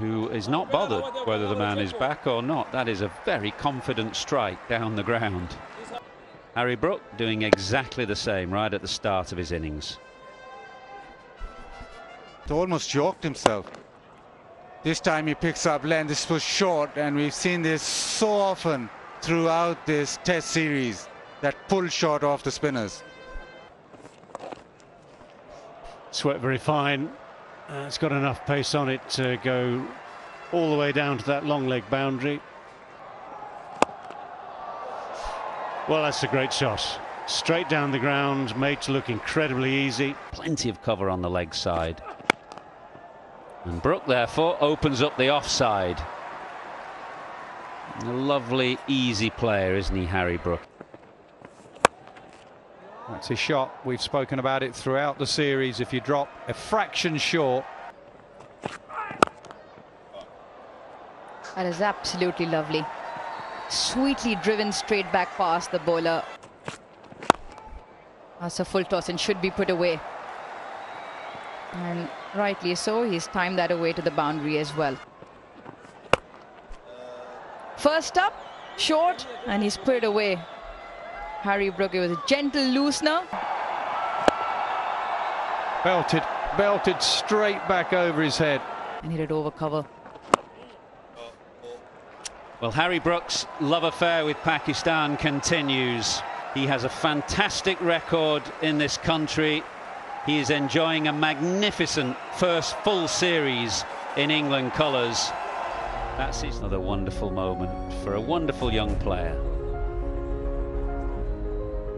who is not bothered whether the man is back or not. That is a very confident strike down the ground. Harry Brook doing exactly the same right at the start of his innings. He almost yorked himself. This time he picks up length. This was short, and we've seen this so often throughout this test series, that pull shot off the spinners. Swept very fine. It's got enough pace on it to go all the way down to that long leg boundary. Well, that's a great shot. Straight down the ground, made to look incredibly easy. Plenty of cover on the leg side. And Brook, therefore, opens up the offside. A lovely, easy player, isn't he, Harry Brook? That's his shot. We've spoken about it throughout the series. If you drop a fraction short. That is absolutely lovely. Sweetly driven straight back past the bowler. That's a full toss and should be put away. And rightly so, he's timed that away to the boundary as well. First up, short, and he's put it away. Harry Brook, it was a gentle loosener. Belted straight back over his head. And hit it over cover. Well, Harry Brook's love affair with Pakistan continues. He has a fantastic record in this country. He is enjoying a magnificent first full series in England colours. That's another wonderful moment for a wonderful young player.